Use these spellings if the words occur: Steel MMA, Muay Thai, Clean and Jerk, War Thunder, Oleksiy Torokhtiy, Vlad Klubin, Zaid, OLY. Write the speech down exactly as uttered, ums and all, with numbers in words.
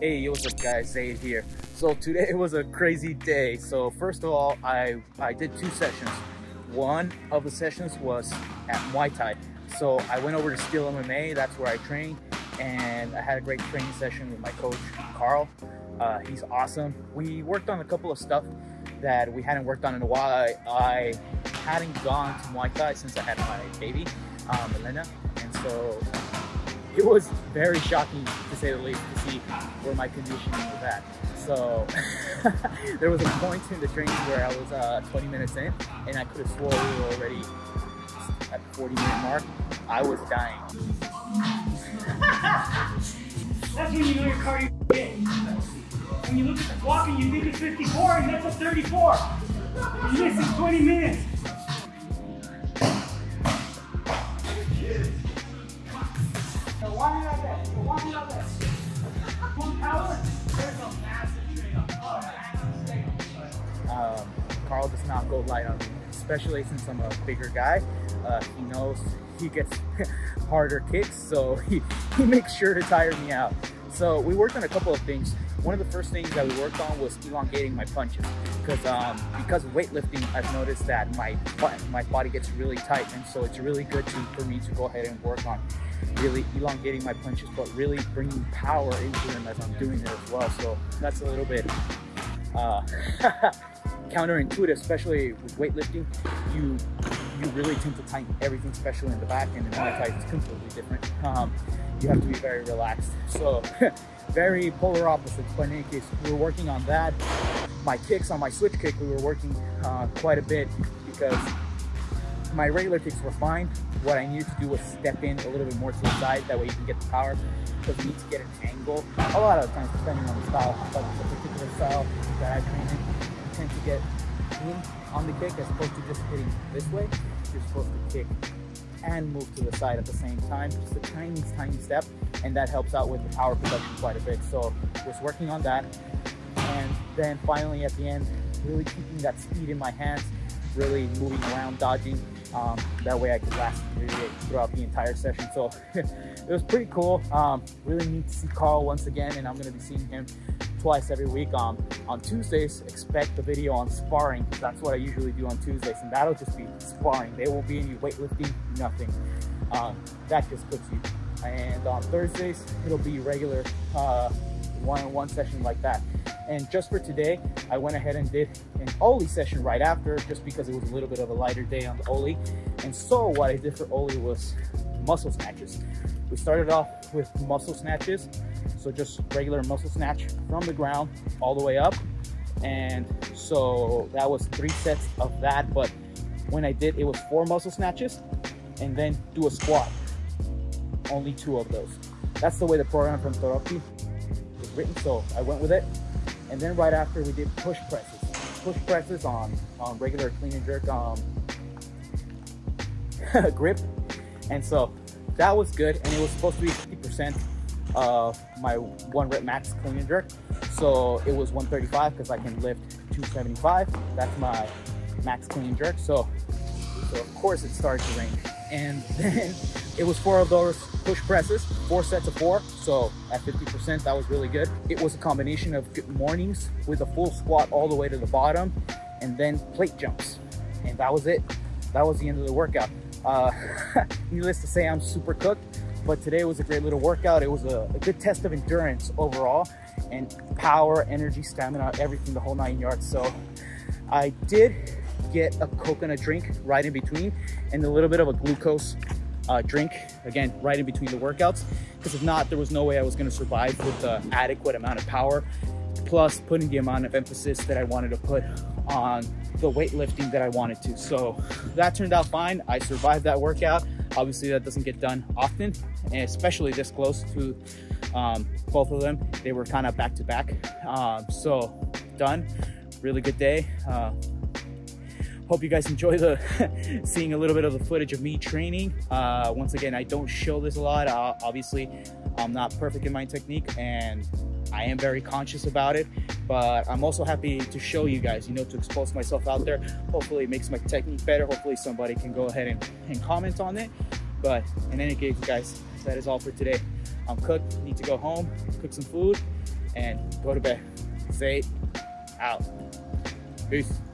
Hey, what's up guys, Zaid here. So today was a crazy day. So first of all, I, I did two sessions. One of the sessions was at Muay Thai. So I went over to Steel M M A, that's where I trained, and I had a great training session with my coach, Carl. Uh, he's awesome. We worked on a couple of stuff that we hadn't worked on in a while. I, I hadn't gone to Muay Thai since I had my baby, um, Elena, and so it was very shocking, to say the least, to see where my conditioning was at. So there was a point in the training where I was uh, twenty minutes in, and I could have sworn we were already at the forty minute mark. I was dying. That's when you know your cardio is. When you look at the clock and you think it's fifty-four, and that's a thirty-four. You missed twenty minutes. Um, Carl does not go light on me, especially since I'm a bigger guy. Uh, he knows he gets harder kicks, so he, he makes sure to tire me out. So we worked on a couple of things. One of the first things that we worked on was elongating my punches, because um, because of weightlifting, I've noticed that my my body gets really tight, and so it's really good to, for me to go ahead and work on really elongating my punches, but really bringing power into them as I'm doing it as well. So that's a little bit uh, counterintuitive, especially with weightlifting. You you really tend to tighten everything, especially in the back, and in Muay Thai it's completely different. Um, you have to be very relaxed. So very polar opposites, but in any case, we were working on that. My kicks, on my switch kick, we were working uh, quite a bit, because my regular kicks were fine. What I needed to do was step in a little bit more to the side, that way you can get the power, because you need to get an angle. A lot of times, depending on the style, but the particular style that I train in, you tend to get in on the kick as opposed to just hitting this way. You're supposed to kick and move to the side at the same time, just a tiny, tiny step, and that helps out with the power production quite a bit. So I was working on that, and then finally at the end, really keeping that speed in my hands, really moving around, dodging. Um, that way I could last throughout the entire session. So it was pretty cool. Um, really need to see Carl once again, and I'm going to be seeing him twice every week. Um, on Tuesdays, expect the video on sparring. That's what I usually do on Tuesdays, and that'll just be sparring. There won't be any weightlifting, nothing. Um, that just puts you. And on Thursdays, it'll be regular uh, one-on-one session like that. And just for today, I went ahead and did an Ole session right after, just because it was a little bit of a lighter day on the Ole. And so what I did for Ole was muscle snatches. We started off with muscle snatches. So just regular muscle snatch from the ground all the way up. And so that was three sets of that. But when I did, it was four muscle snatches and then do a squat, only two of those. That's the way the program from Torokhtiy is written. So I went with it. And then right after, we did push presses. Push presses on, on regular clean and jerk um, grip. And so that was good. And it was supposed to be fifty percent of my one rep max clean and jerk. So it was one thirty-five, because I can lift two seventy-five. That's my max clean and jerk. So, so of course it started to rain. And then it was four of those push presses, four sets of four. So at fifty percent, that was really good. It was a combination of good mornings with a full squat all the way to the bottom, and then plate jumps. And that was it. That was the end of the workout. Uh, needless to say, I'm super cooked, but today was a great little workout. It was a, a good test of endurance overall, and power, energy, stamina, everything, the whole nine yards. So I did get a coconut drink right in between, and a little bit of a glucose uh, drink, again, right in between the workouts, because if not, there was no way I was going to survive with the adequate amount of power, plus putting the amount of emphasis that I wanted to put on the weightlifting that I wanted to. So that turned out fine. I survived that workout. Obviously, that doesn't get done often, and especially this close to um, both of them. They were kind of back to back. Um, so done. Really good day. Uh, Hope you guys enjoy the seeing a little bit of the footage of me training. Uh, once again, I don't show this a lot. Uh, obviously, I'm not perfect in my technique, and I am very conscious about it. But I'm also happy to show you guys, you know, to expose myself out there. Hopefully, it makes my technique better. Hopefully, somebody can go ahead and, and comment on it. But in any case, guys, that is all for today. I'm cooked. I need to go home, cook some food, and go to bed. Zaid out. Peace.